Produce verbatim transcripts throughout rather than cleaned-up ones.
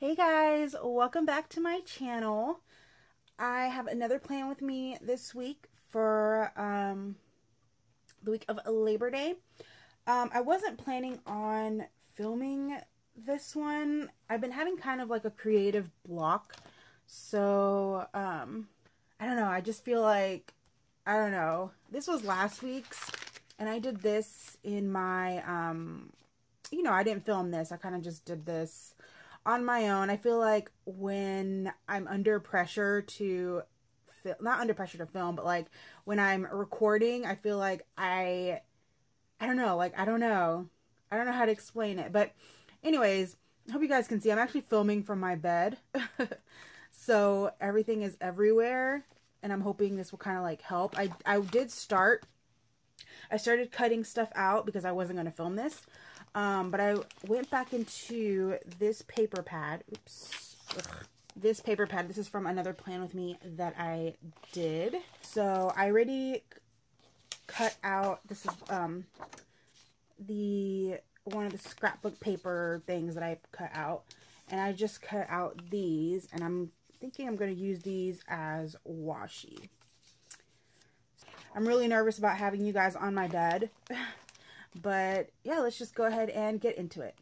Hey guys, welcome back to my channel. I have another plan with me this week for um, the week of Labor Day. Um, I wasn't planning on filming this one. I've been having kind of like a creative block. So, um, I don't know. I just feel like, I don't know. This was last week's and I did this in my, um, you know, I didn't film this. I kind of just did this on my own. I feel like when I'm under pressure to, fi- not under pressure to film, but like when I'm recording, I feel like I, I don't know, like, I don't know, I don't know how to explain it. But anyways, I hope you guys can see, I'm actually filming from my bed. So everything is everywhere and I'm hoping this will kind of like help. I, I did start, I started cutting stuff out because I wasn't going to film this. Um, but I went back into this paper pad, oops, Ugh. this paper pad. This is from another plan with me that I did. So I already cut out, this is, um, the, one of the scrapbook paper things that I cut out, and I just cut out these, and I'm thinking I'm going to use these as washi. I'm really nervous about having you guys on my bed. But yeah, let's just go ahead and get into it.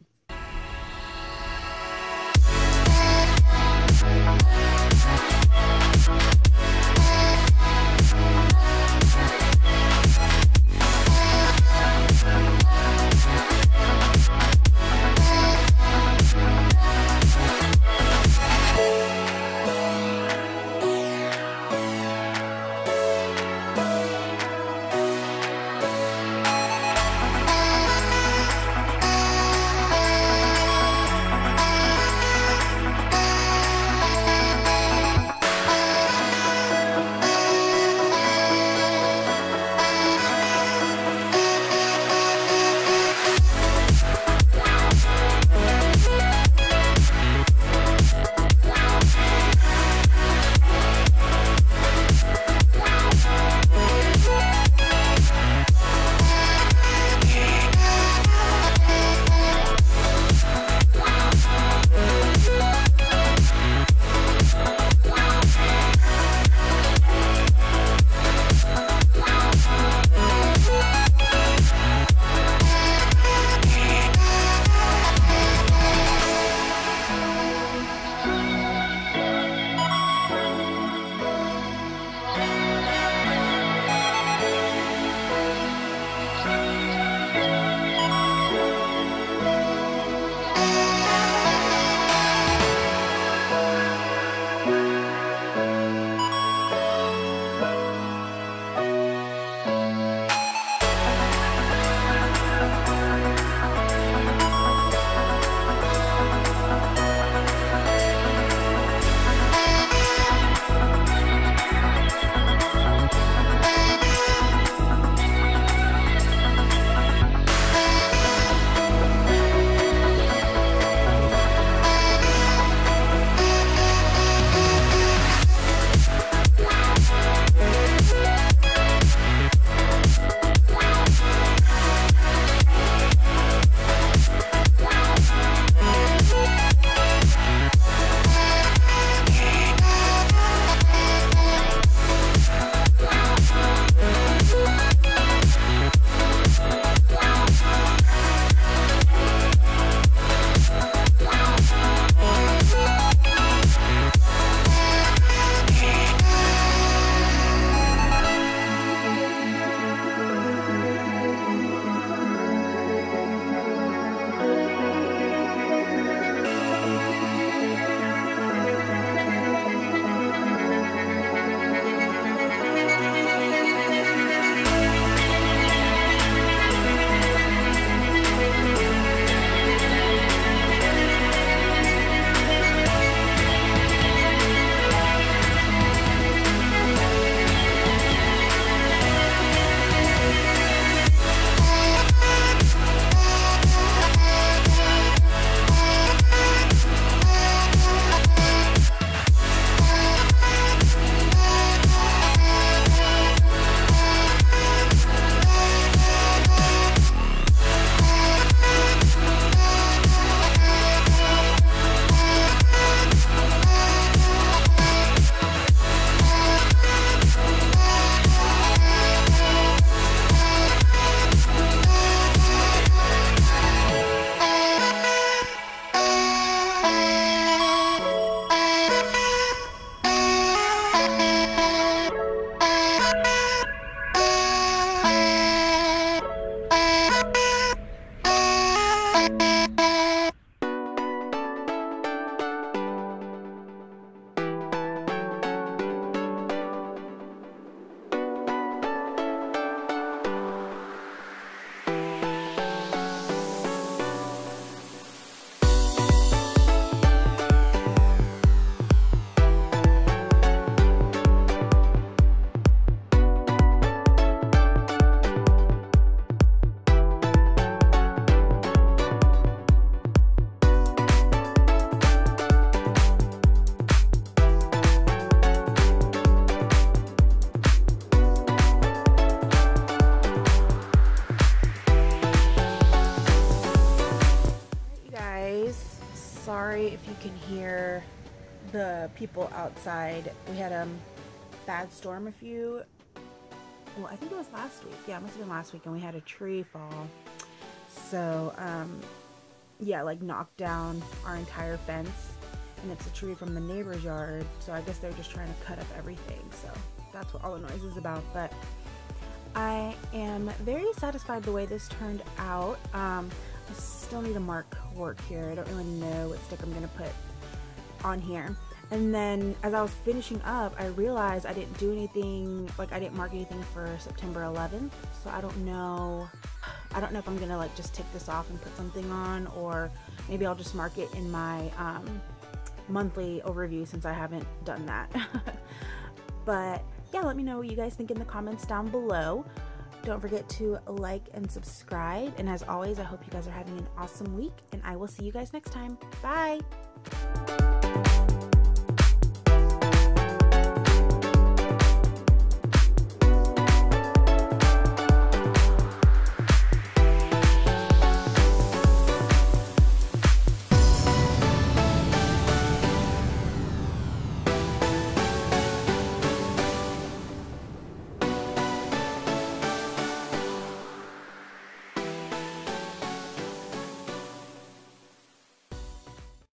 sorry if you can hear the people outside. We had a bad storm a few, well, I think it was last week. Yeah, it must have been last week, and we had a tree fall. So, um, yeah, like knocked down our entire fence, and it's a tree from the neighbor's yard. So I guess they're just trying to cut up everything. So that's what all the noise is about. But I am very satisfied the way this turned out. Um, I still need to mark work here. I don't really know what stick I'm gonna put on here. And then as I was finishing up, I realized I didn't do anything, like I didn't mark anything for September eleventh. So I don't know, I don't know if I'm gonna like just take this off and put something on, or maybe I'll just mark it in my um, monthly overview since I haven't done that. But yeah, let me know what you guys think in the comments down below. Don't forget to like and subscribe. And as always, I hope you guys are having an awesome week, and I will see you guys next time. Bye.